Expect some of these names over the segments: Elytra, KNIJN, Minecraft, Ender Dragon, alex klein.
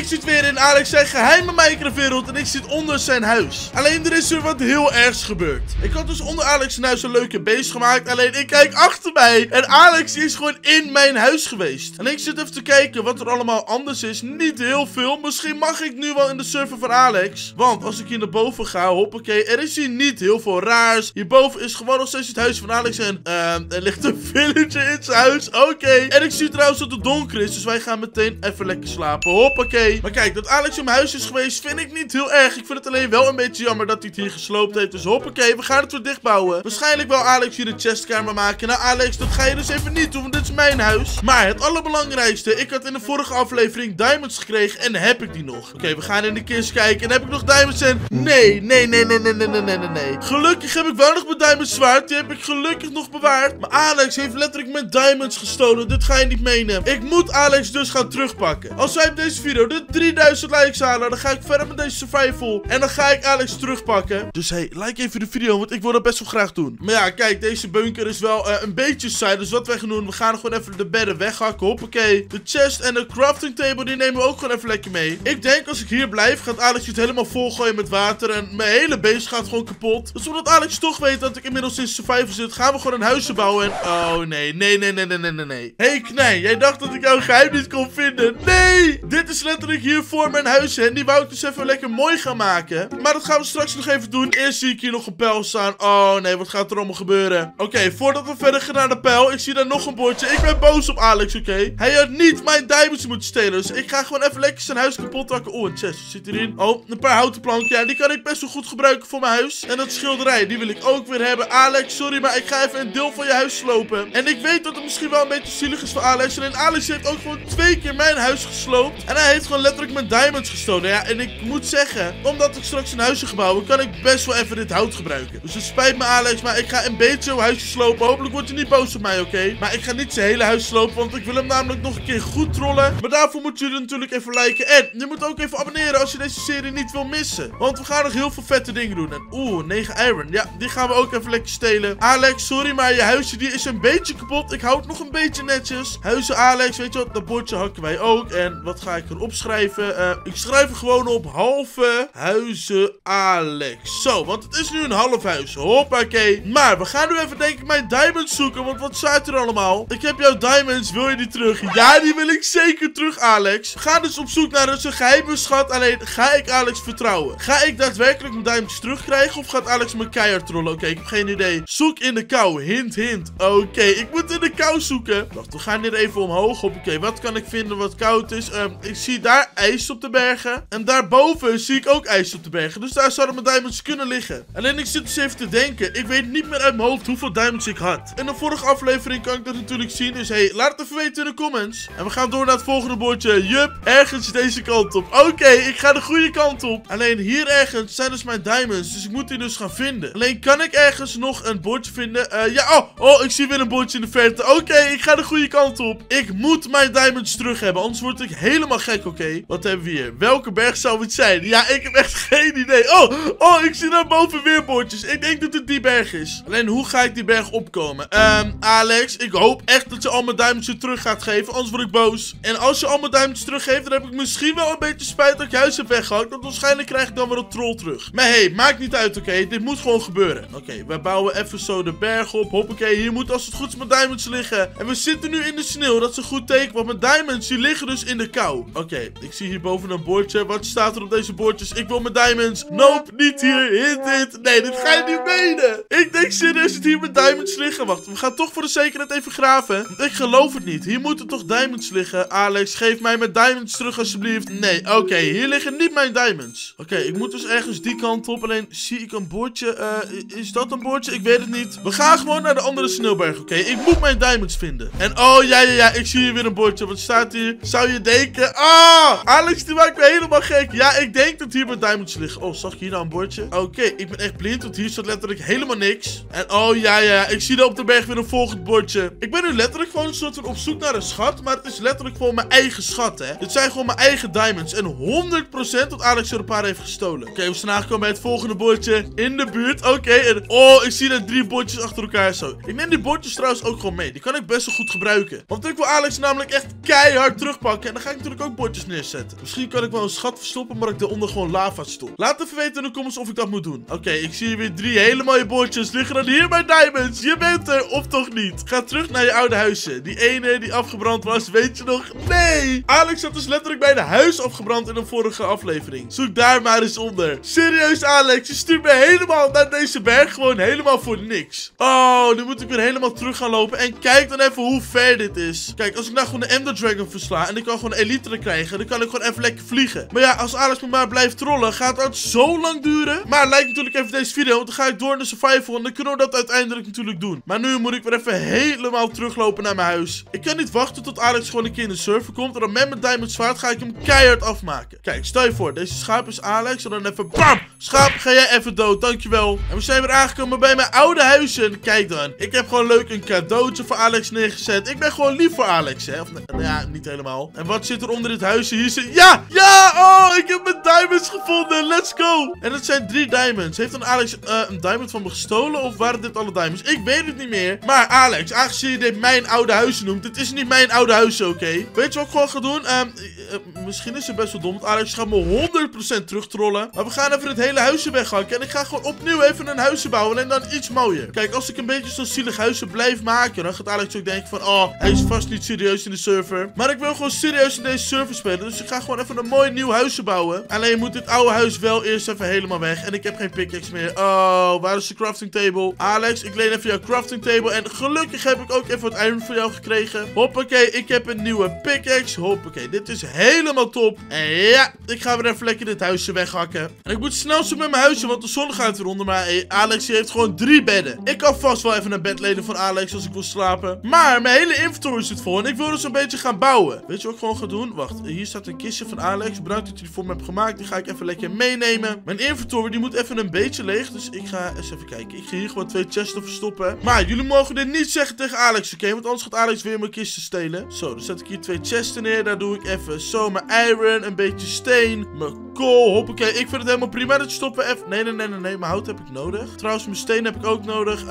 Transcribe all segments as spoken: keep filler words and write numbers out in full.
ik zit weer in Alex zijn geheime Minecraft wereld en ik zit onder zijn huis. Alleen er is er wat heel ergs gebeurd. Ik had dus onder Alex zijn huis een leuke base gemaakt. Alleen ik kijk achter mij en Alex is gewoon in mijn huis geweest. En ik zit even te kijken wat er allemaal anders is. Niet heel veel. Misschien mag ik nu wel in de server van Alex. Want als ik hier naar boven ga, hoppakee, er is hier niet heel veel raars. Hierboven is gewoon nog steeds het huis van Alex en uh, er ligt een villager in zijn huis. Oké. Okay. En ik zie trouwens dat het donker is, dus wij gaan meteen even lekker slapen. Hoppakee. Maar kijk, dat Alex in mijn huis is geweest vind ik niet heel erg. Ik vind het alleen wel een beetje jammer dat hij het hier gesloopt heeft. Dus hoppakee, we gaan het weer dichtbouwen. Waarschijnlijk wel Alex hier de chestkamer maken. Nou Alex, dat ga je dus even niet doen, want dit is mijn huis. Maar het allerbelangrijkste, ik had in de vorige aflevering diamonds gekregen en heb ik die nog. Oké, okay, we gaan in de kist kijken en heb ik nog diamonds en... Nee, nee, nee, nee, nee, nee, nee, nee, nee. Gelukkig heb ik wel nog mijn diamond zwaard. Die heb ik gelukkig nog bewaard. Maar Alex heeft letterlijk mijn diamonds gestolen. Dit ga je niet meenemen. Ik moet Alex dus gaan terugpakken. Als wij op deze video de drieduizend likes halen, dan ga ik verder met deze survival. En dan ga ik Alex terugpakken. Dus hey, like even de video, want ik wil dat best wel graag doen. Maar ja, kijk, deze bunker is wel uh, een beetje saai. Dus wat wij gaan doen, we gaan gewoon even de bedden weghakken. Hoppakee. De chest en de crafting table, die nemen we ook gewoon even lekker mee. Ik denk als ik hier blijf, gaat Alex het helemaal volgooien met water. En mijn hele base gaat gewoon kapot. Dus omdat Alex toch weet dat ik inmiddels in survival zit, gaan we gewoon een huisje bouwen. En oh nee, nee, nee, nee, nee, nee, nee. Hey Knij, jij dacht dat ik jouw geheim niet kon vinden. Nee! Dit is letterlijk hier voor mijn huis. En die wou ik dus even lekker mooi gaan maken. Maar dat gaan we straks nog even doen. Eerst zie ik hier nog een pijl staan. Oh nee, wat gaat er allemaal gebeuren? Oké, okay, voordat we verder gaan naar de pijl. Ik zie daar nog een bordje. Ik ben boos op Alex, oké? Okay? Hij had niet mijn diamonds moeten stelen. Dus ik ga gewoon even lekker zijn huis kapot hakken. Oh, een chest zit hierin. Oh, een paar houten planken. Ja, die kan ik best wel goed gebruiken voor mijn huis. En dat schilderij, die wil ik ook weer hebben. Alex, sorry, maar ik ga even een deel van je huis slopen. En ik weet dat het misschien wel een beetje zielig is voor Alex. En Alex heeft ook gewoon twee keer mijn huis gesloopt. En hij heeft gewoon letterlijk mijn diamonds gestolen. Ja, en ik moet zeggen, omdat ik straks een huisje ga bouwen, kan ik best wel even dit hout gebruiken. Dus het spijt me Alex, maar ik ga een beetje jouw huisje slopen. Hopelijk wordt je niet boos op mij, oké? Okay? Maar ik ga niet zijn hele huis slopen, want ik wil hem namelijk nog een keer goed trollen. Maar daarvoor moet jullie natuurlijk even liken. En je moet ook even abonneren als je deze serie niet wil missen. Want we gaan nog heel veel vette dingen doen. En oeh, negen iron. Ja, die gaan we ook even lekker stelen. Alex, sorry, maar je huisje die is een beetje kapot. Ik hou het nog een beetje netjes. Huizen Alex, weet je wat? Dat bordje hakken wij ook. En wat ga ik erop schrijven? Uh, ik schrijf er gewoon op halve huizen Alex. Zo, want het is nu een half huis. Hoppakee. Maar we gaan nu even denk ik mijn diamonds zoeken. Want wat staat er allemaal? Ik heb jouw diamonds. Wil je die terug? Ja, die wil ik zeker terug, Alex. We gaan dus op zoek naar een geheime schat. Alleen, ga ik Alex vertrouwen? Ga ik daadwerkelijk mijn diamonds terugkrijgen? Of gaat Alex me keihard trollen? Oké, okay, ik heb geen idee. Zoek in de kou. Hint, hint. Oké, okay, ik moet in de kou zoeken. Wacht, we gaan hier even omhoog. Oké, okay, wat kan ik vinden wat koud is? Um, ik zie daar ijs op de bergen. En daarboven zie ik ook ijs op de bergen. Dus daar zouden mijn diamonds kunnen liggen. Alleen ik zit dus even te denken. Ik weet niet meer uit mijn hoofd hoeveel diamonds ik had. In de vorige aflevering kan ik dat natuurlijk zien. Dus hey, laat het even weten in de comments. En we gaan door naar het volgende bordje. Jup, ergens deze kant op. Oké, okay, ik ga de goede kant op. Alleen hier ergens zijn dus mijn diamonds. Dus ik moet die dus gaan vinden. Alleen kan ik ergens nog een bordje vinden. Uh, ja, oh, oh, ik zie weer een bordje in de verte. Oké, okay, ik ga de goede kant op. Ik moet mijn diamonds terug hebben. Anders word ik helemaal gek, oké. Okay? Wat hebben we hier? Welke berg zou het zijn? Ja, ik heb echt geen idee. Oh, oh, ik zie daar boven weer bordjes. Ik denk dat het die berg is. Alleen, hoe ga ik die berg opkomen? Um, Alex, ik hoop echt dat je al mijn diamonds terug gaat geven. Anders word ik boos. En als je al mijn diamonds teruggeeft, dan heb ik misschien wel een beetje spijt dat ik je huis heb weggehakt. Want waarschijnlijk krijg ik dan weer een troll terug. Maar hey, maakt niet uit, oké. Okay? Dit moet gewoon gebeuren. Oké, okay, we bouwen even zo de berg op. Hoppakee, hier moet als het goed is mijn diamonds liggen. En we zitten nu in de sneeuw. Dat is een goed teken, want mijn diamonds die liggen dus in de kou. Oké, okay, ik zie hierboven een bordje. Wat staat er op deze bordjes? Ik wil mijn diamonds. Nope, niet hier. Hint, hint. Nee, dit ga je niet menen. Ik denk serieus dat hier mijn diamonds liggen. Wacht, we gaan toch voor de zekerheid even graven. Want ik geloof het niet. Hier moeten toch diamonds liggen. Alex, geef mij mijn diamonds terug alsjeblieft. Nee, oké, okay, hier liggen niet mijn diamonds. Oké, okay, ik moet dus ergens die kant op. Alleen zie ik een bordje. Uh, is dat een bordje? Ik weet het niet. We gaan gewoon naar de andere sneeuwberg, oké? Okay? Ik moet mijn diamonds vinden. En oh, ja, ja, ja, ik zie hier weer een bordje. Wat staat hier? Zou je denken? Ah! Alex, die maakt me helemaal gek. Ja, ik denk dat hier mijn diamonds liggen. Oh, zag je hier nou een bordje? Oké, okay, ik ben echt blind, want hier staat letterlijk helemaal niks. En oh, ja, ja, ik zie daar op de berg weer een volgend bordje. Ik ben nu letterlijk gewoon een soort van op zoek naar een schat, maar het is letterlijk gewoon mijn eigen schat, hè? Het zijn gewoon mijn eigen diamonds. En honderd procent dat Alex er een paar heeft gestolen. Oké, okay, we zijn aangekomen bij het volgende bordje in de buurt. Oké, okay, en oh, ik zie daar drie bordjes achter elkaar zo. Ik neem die bordjes trouwens ook gewoon mee. Die kan ik best wel goed gebruiken. Want ik wil Alex namelijk echt keihard terugpakken. En dan ga ik natuurlijk ook bordjes neerzetten. Misschien kan ik wel een schat verstoppen, maar ik daaronder gewoon lava stop. Laat even weten in de comments of ik dat moet doen. Oké, okay, ik zie hier weer drie hele mooie bordjes. Liggen dan hier mijn diamonds? Je bent er, of toch niet? Ga terug naar je oude huisje. Die ene die afgebrand was, weet je nog? Nee! Alex had dus letterlijk mijn huis afgebrand in een vorige aflevering. Zoek daar maar eens onder. Serieus, Alex, je stuurt me helemaal naar deze berg gewoon helemaal voor niks. Oh, nu moet ik weer helemaal terug gaan lopen. En kijk dan even hoe ver dit is. Kijk, als ik nou gewoon de Ender Dragon versla en ik kan gewoon Elytra krijgen, dan kan ik gewoon even lekker vliegen. Maar ja, als Alex me maar blijft trollen, gaat het zo lang duren. Maar like natuurlijk even deze video, want dan ga ik door naar de survival en dan kunnen we dat uiteindelijk natuurlijk doen. Maar nu moet ik weer even helemaal teruglopen naar mijn huis. Ik kan niet wachten tot Alex gewoon een keer in de server komt en dan met mijn diamond zwaard ga ik hem keihard afmaken. Kijk, stel je voor, deze schaap is Alex en dan even bam! Schaap, ga jij even dood, dankjewel. En we zijn weer aangekomen bij mijn oude huisje. En kijk dan, ik heb gewoon leuk een cadeautje voor Alex neergezet. Ik ben gewoon lief voor Alex, hè. Of, nou ja, niet helemaal. En wat zit er onder dit huisje? Hier zit... Ja! Ja! Oh, ik heb mijn diamonds gevonden! Let's go! En dat zijn drie diamonds. Heeft dan Alex uh, een diamond van me gestolen? Of waren dit alle diamonds? Ik weet het niet meer. Maar Alex, aangezien je dit mijn oude huisje noemt, dit is niet mijn oude huisje, oké? Okay? Weet je wat ik gewoon ga doen? Um, uh, misschien is het best wel dom. Alex gaat me honderd procent terugtrollen. Maar we gaan even het hele huisje weghakken. En ik ga gewoon opnieuw even een huisje bouwen. En dan iets mooier. Kijk, als ik een beetje zo'n zielig huisje blijf maken, dan gaat Alex ook denken van, oh, hij is vast niet serieus in de server. Maar ik wil gewoon serieus in deze server spelen. Dus ik ga gewoon even een mooi nieuw huisje bouwen. Alleen moet dit oude huis wel eerst even helemaal weg. En ik heb geen pickaxe meer. Oh, waar is de crafting table? Alex, ik leen even jouw crafting table. En gelukkig heb ik ook even wat iron voor jou gekregen. Hoppakee, ik heb een nieuwe pickaxe. Hoppakee, dit is helemaal top. En ja, ik ga weer even lekker dit huisje weghakken. En ik moet snel zo met mijn huisje, want de zon gaat weer onder. Maar hey, Alex die heeft gewoon drie bedden. Ik kan vast wel even een bed lenen van Alex als ik wil slapen. Maar mijn hele inventory zit vol. En ik wil dus een beetje gaan bouwen. Weet je wat ik gewoon ga doen? Wacht, hier staat een kistje van Alex. Bedankt dat je die voor me hebt gemaakt. Die ga ik even lekker meenemen. Mijn inventory die moet even een beetje leeg. Dus ik ga eens even kijken. Ik ga hier gewoon twee chesten verstoppen. Maar jullie mogen dit niet zeggen tegen Alex, oké? Want anders gaat Alex weer mijn kisten stelen. Zo, dan zet ik hier twee chesten neer. Daar doe ik even zo mijn iron, een beetje steen, mijn kool. Hoppakee, ik vind het helemaal prima. Dat stoppen we even. Nee, nee, nee, nee, nee. Mijn hout heb ik nodig. Trouwens, mijn steen heb ik ook nodig. Um,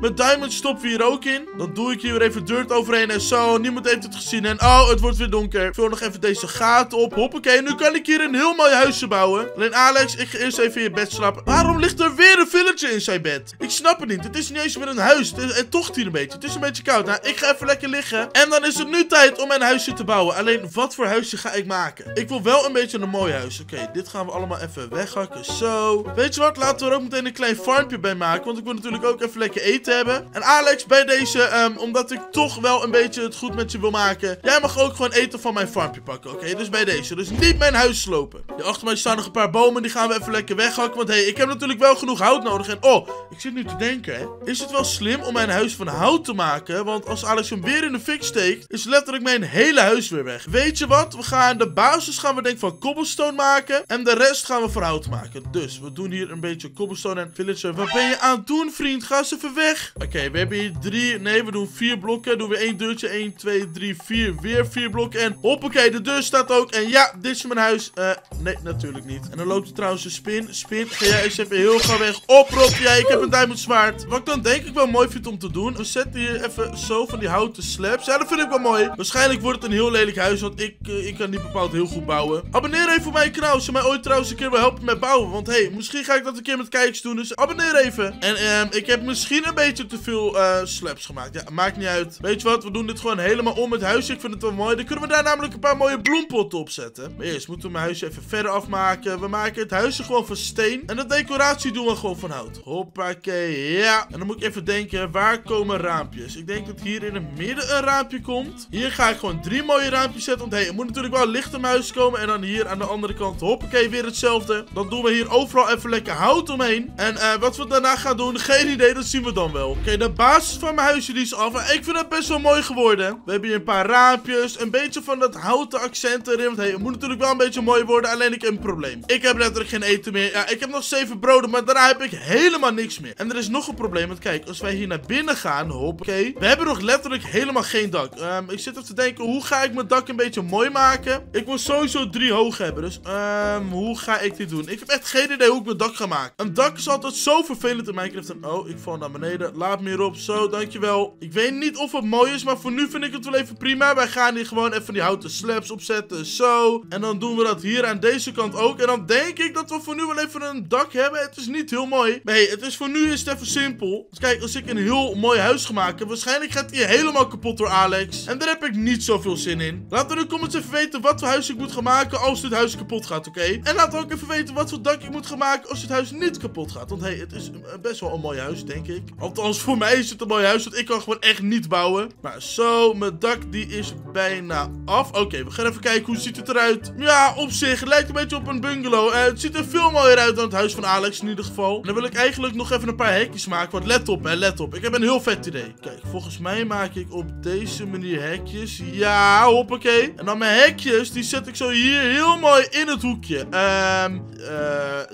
mijn diamond stoppen we hier ook in. Dan doe ik hier weer even dirt overheen. En zo, niemand heeft het gezien. En oh, het wordt weer donker. Ik vul nog even deze gaten op. Hoppakee, nu kan ik hier een heel mooi huisje bouwen. Alleen Alex, ik ga eerst even in je bed slapen. Waarom ligt er weer een villager in zijn bed? Ik snap het niet. Het is niet eens meer een huis. Het tocht hier een beetje. Het is een beetje koud. Nou, ik ga even lekker liggen. En dan is het nu tijd om mijn huisje te bouwen. Alleen, wat voor huisje ga ik maken? Ik wil wel een beetje een mooi huis. Oké, okay, dit gaan we allemaal even weghakken. Zo. Weet je wat? Laten we er ook meteen een klein farmpje bij maken. Want ik wil natuurlijk ook even lekker eten hebben. En Alex, bij deze, um, omdat ik toch wel een beetje het goed met je wil maken, jij mag ook gewoon eten van mijn farmpje pakken. Oké, okay? Dus bij deze. Dus niet mijn huis slopen. Hier achter mij staan nog een paar bomen. Die gaan we even lekker weghakken. Want hé, hey, ik heb natuurlijk wel genoeg hout nodig. En oh, ik zit nu te denken, hè. Is het wel slim om mijn huis van hout te maken? Want als Alex hem weer in de fik steekt, is letterlijk mijn hele huis weer weg. Weet je wat? We gaan de basis gaan we denk van cobblestone maken. En de rest gaan we van hout maken. Dus we doen hier een beetje cobblestone en villager. Wat ben je aan het doen, vriend? Ga eens even weg. Oké, okay, we hebben hier drie. Nee, we doen vier blokken. Doen we één deurtje. Eén, twee, drie, vier. Weer vier blokken. En hoppakee, de deur staat ook. En ja, dit is mijn huis. Uh, nee, natuurlijk niet. En dan loopt er trouwens een spin. Spin, ga jij eens even heel gauw weg. Oprop jij, ik heb een diamond zwaard. Wat ik dan denk ik wel mooi vind om te doen. We zetten hier even zo van die houten slabs. Ja, dat vind ik wel mooi. Waarschijnlijk wordt het een heel lelijk huis, want ik, uh, ik kan niet bepaald heel goed bouwen. Abonneer even op mijn kanaal, als je mij ooit trouwens een keer wil helpen met bouwen. Want hé, hey, misschien ga ik dat een keer met kijkers doen, dus abonneer even. En uh, ik heb misschien een beetje te veel uh, slabs gemaakt. Ja, maakt niet uit. Weet je wat, we doen dit gewoon helemaal om het huis. Ik vind het wel mooi. Dan kunnen we daar namelijk een paar mooie bloempotten op zetten. Maar eerst moeten we mijn huisje even verder afmaken. We maken het huisje gewoon van steen. En de decoratie doen we gewoon van hout. Hoppakee, ja. En dan moet ik even denken, waar komen raampjes? Ik denk dat hier in het midden een raampje komt. Hier ga ik gewoon drie mooie raampjes zetten. Want hé, hey, er moet natuurlijk wel licht in mijn huis komen. En dan hier aan de andere kant, hoppakee, weer hetzelfde. Dan doen we hier overal even lekker hout omheen. En uh, wat we daarna gaan doen, geen idee, dat zien we dan wel. Oké, okay, de basis van mijn huisje die is af. En ik vind het best wel mooi geworden. We hebben hier een paar raampjes. Een beetje van dat houten accent erin. Want hé, hey, het moet natuurlijk wel een beetje mooi worden. Alleen ik heb een probleem. Ik heb letterlijk geen eten meer. Ja, ik heb nog zeven broden, maar daarna heb ik helemaal niks meer. En er is nog een probleem. Want kijk, als wij hier naar binnen gaan, hoppakee. We hebben nog letterlijk helemaal geen dak. Um, ik zit even te denken, hoe ga ik mijn dak een beetje mooi maken? Ik wil sowieso drie hoog hebben. Dus uh, Um, hoe ga ik dit doen? Ik heb echt geen idee hoe ik mijn dak ga maken. Een dak is altijd zo vervelend in Minecraft. En oh, ik val naar beneden. Laat me hierop. Zo, dankjewel. Ik weet niet of het mooi is, maar voor nu vind ik het wel even prima. Wij gaan hier gewoon even die houten slabs opzetten. Zo. En dan doen we dat hier aan deze kant ook. En dan denk ik dat we voor nu wel even een dak hebben. Het is niet heel mooi. Maar hey, het is voor nu is het even simpel. Dus kijk, als ik een heel mooi huis ga maken, waarschijnlijk gaat hij helemaal kapot door Alex. En daar heb ik niet zoveel zin in. Laat me in de comments even weten wat voor huis ik moet gaan maken als dit huis kapot gaat, oké? Okay? En laat ook even weten wat voor dak ik moet gaan maken als dit huis niet kapot gaat. Want hey, het is best wel een mooi huis, denk ik. Althans, voor mij is het een mooi huis, want ik kan gewoon echt niet bouwen. Maar zo, mijn dak die is bijna af. Oké, okay, we gaan even kijken hoe ziet het eruit. Ja, op zich, het lijkt een beetje op een bungalow. Uh, het ziet er veel mooier uit dan het huis van Alex in ieder geval. En dan wil ik eigenlijk nog even een paar hekjes maken. Want let op, hè, let op. Ik heb een heel vet idee. Kijk, volgens mij maak ik op deze manier hekjes. Ja, hoppakee. En dan mijn hekjes, die zet ik zo hier heel mooi in het hoekje. Um, uh,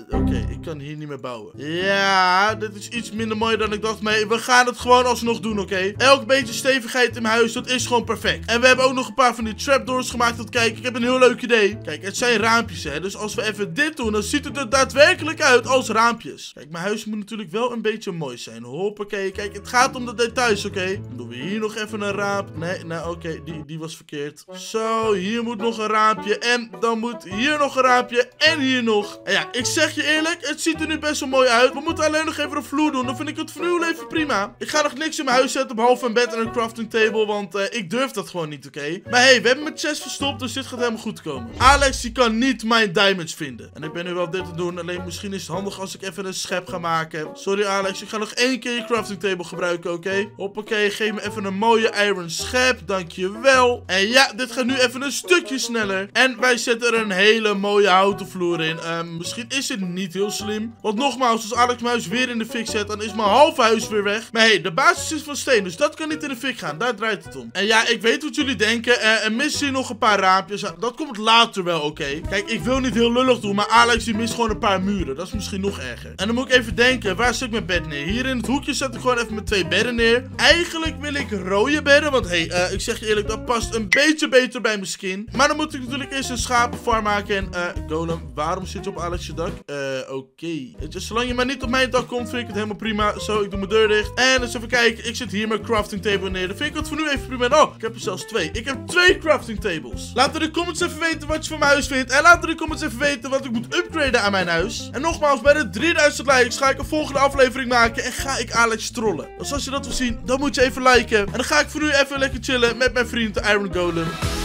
Oké, okay, ik kan hier niet meer bouwen. Ja, dit is iets minder mooi dan ik dacht. Maar we gaan het gewoon alsnog doen, oké? Okay? Elk beetje stevigheid in mijn huis, dat is gewoon perfect. En we hebben ook nog een paar van die trapdoors gemaakt. Want kijk, ik heb een heel leuk idee. Kijk, het zijn raampjes, hè. Dus als we even dit doen, dan ziet het er daadwerkelijk uit als raampjes. Kijk, mijn huis moet natuurlijk wel een beetje mooi zijn. Hoppakee, kijk, het gaat om de details, oké? Okay? Dan doen we hier nog even een raap. Nee, nou oké, okay, die, die was verkeerd. Zo, hier moet nog een raampje. En dan moet hier nog een raampje. En hier nog. En ja, ik zeg je eerlijk, het ziet er nu best wel mooi uit. We moeten alleen nog even de vloer doen. Dan vind ik het voor nu wel even prima. Ik ga nog niks in mijn huis zetten, behalve een bed en een crafting table. Want uh, ik durf dat gewoon niet, oké? Okay? Maar hey, we hebben mijn chest verstopt, dus dit gaat helemaal goed komen. Alex, die kan niet mijn diamonds vinden. En ik ben nu wel dit te doen. Alleen misschien is het handig als ik even een schep ga maken. Sorry Alex, ik ga nog één keer je crafting table gebruiken, oké? Okay? Hoppakee, geef me even een mooie iron schep. Dankjewel. En ja, dit gaat nu even een stukje sneller. En wij zetten er een hele mooie houten vloer in. Uh, misschien is dit niet heel slim. Want nogmaals, als Alex mijn huis weer in de fik zet, dan is mijn halve huis weer weg. Maar hey, de basis is van steen, dus dat kan niet in de fik gaan. Daar draait het om. En ja, ik weet wat jullie denken. Uh, er missen nog een paar raampjes. Uh, dat komt later wel, oké? Okay? Kijk, ik wil niet heel lullig doen, maar Alex die mist gewoon een paar muren. Dat is misschien nog erger. En dan moet ik even denken, waar zet ik mijn bed neer? Hier in het hoekje zet ik gewoon even mijn twee bedden neer. Eigenlijk wil ik rode bedden, want hey, uh, ik zeg je eerlijk, dat past een beetje beter bij mijn skin. Maar dan moet ik natuurlijk eerst een schapenfarm maken. En uh, Golem, waarom zit je op Alex's dak? Uh, oké. Okay. Zolang je maar niet op mijn dak komt, vind ik het helemaal prima. Zo, ik doe mijn deur dicht. En eens even kijken, ik zit hier mijn crafting table neer. Dan vind ik het voor nu even prima. Oh, ik heb er zelfs twee. Ik heb twee crafting tables. Laat in de comments even weten wat je van mijn huis vindt. En laat in de comments even weten wat ik moet upgraden aan mijn huis. En nogmaals, bij de drieduizend likes ga ik een volgende aflevering maken. En ga ik Alex trollen. Dus als je dat wil zien, dan moet je even liken. En dan ga ik voor nu even lekker chillen met mijn vriend de Iron Golem.